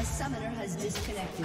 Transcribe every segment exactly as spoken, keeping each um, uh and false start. A summoner has disconnected.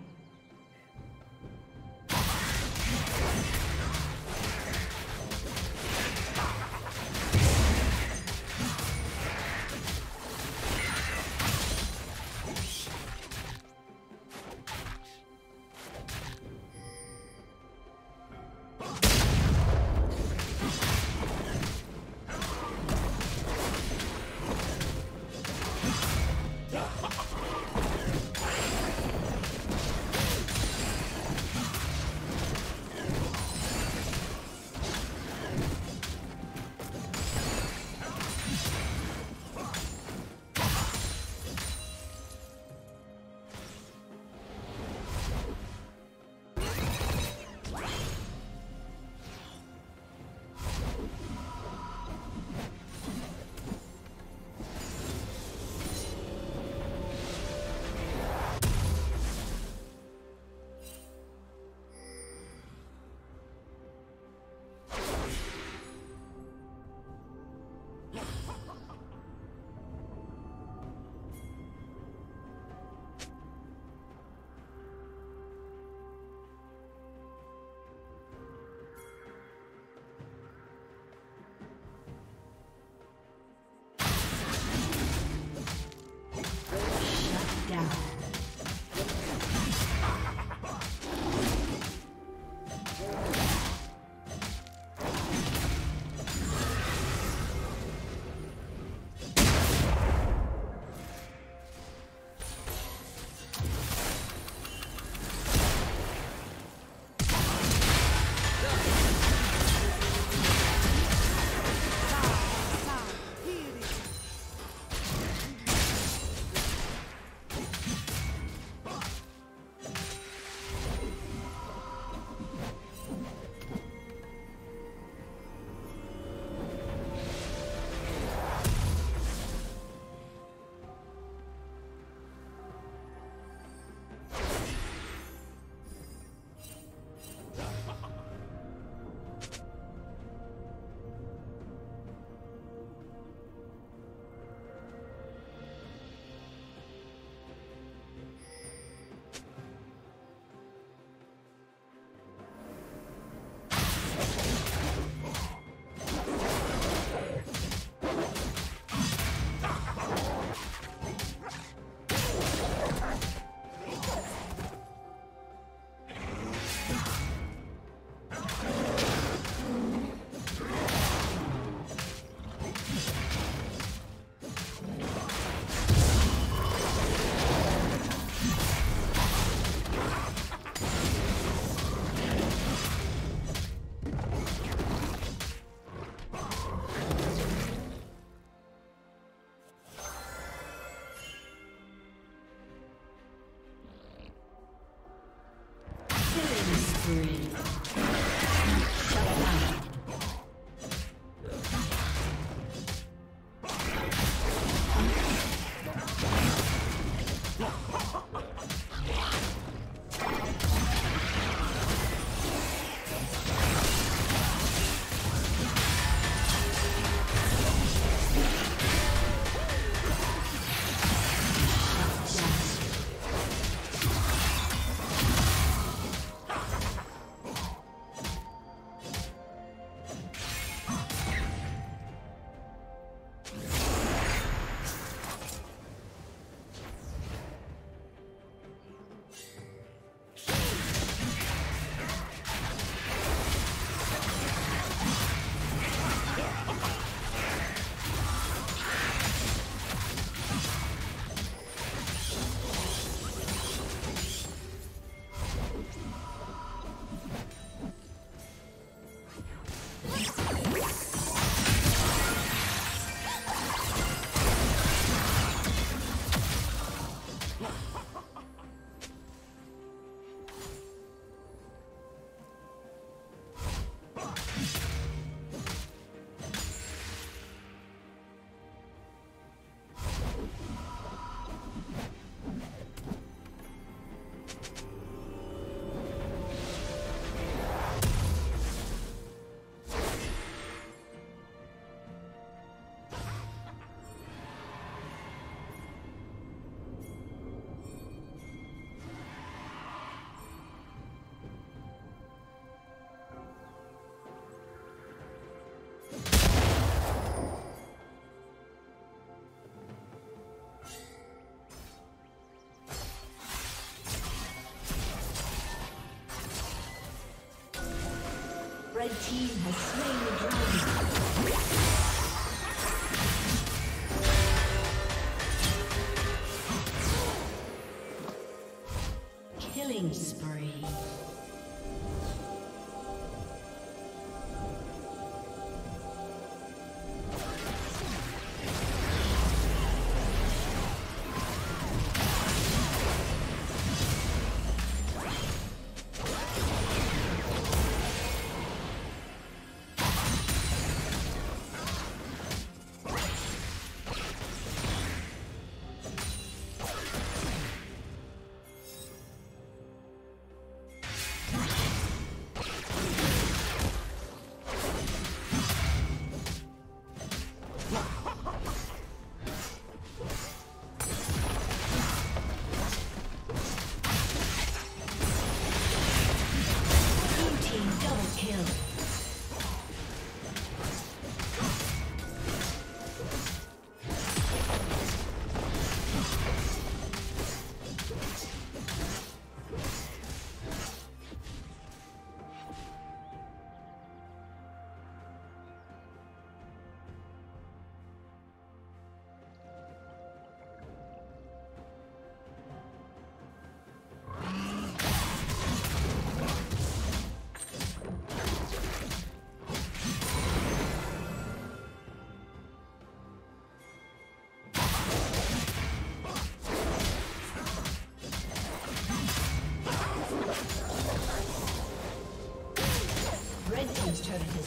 Red team has slain the dragon.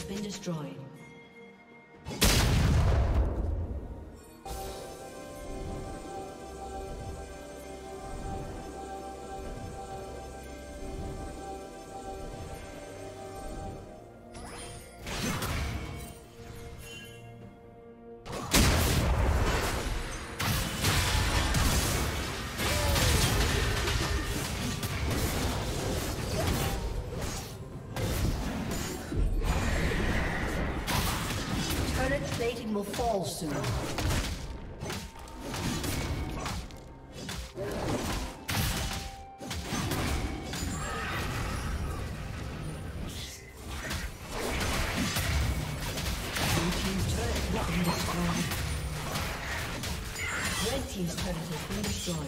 Been destroyed. Will fall soon. Red team's turret has been destroyed.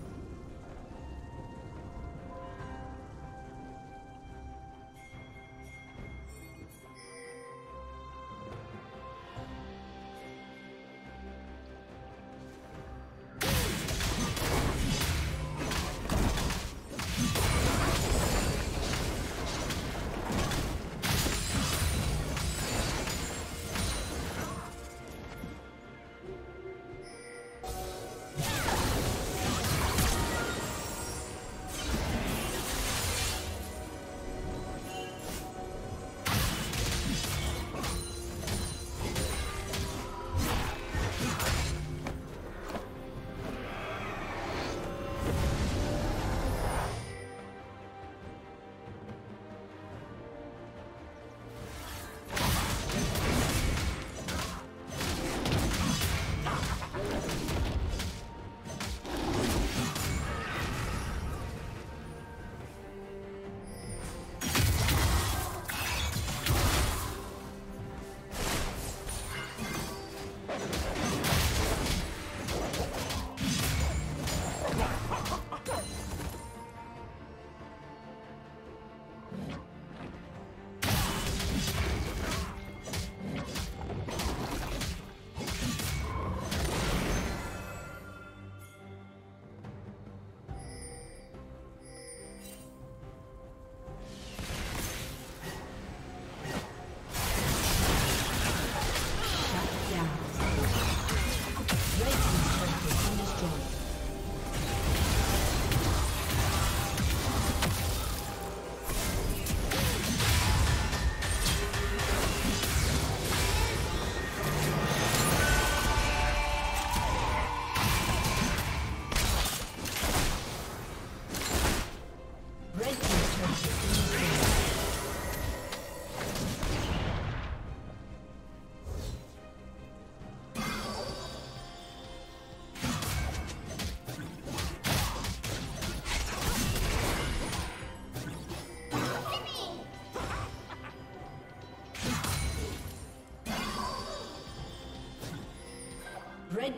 Red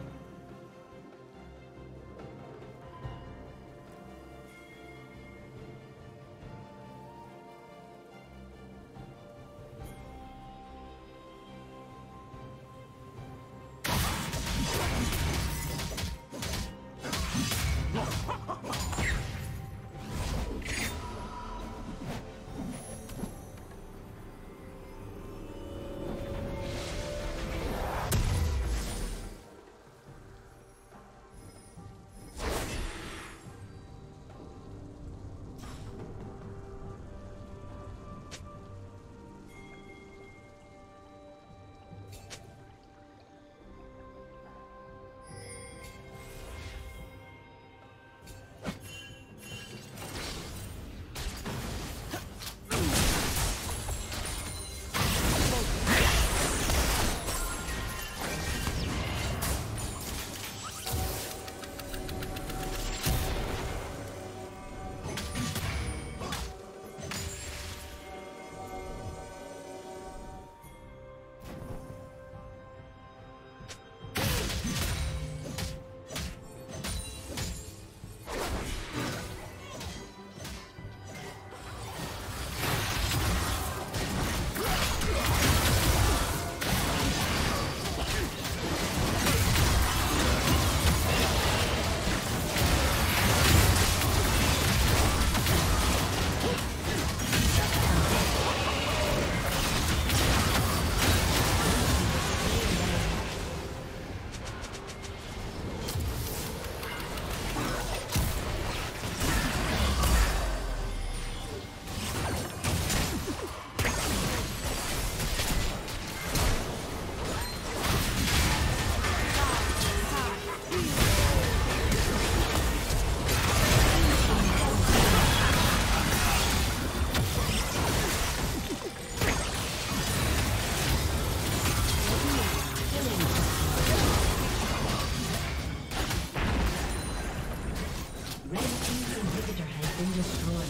been destroyed.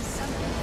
Something.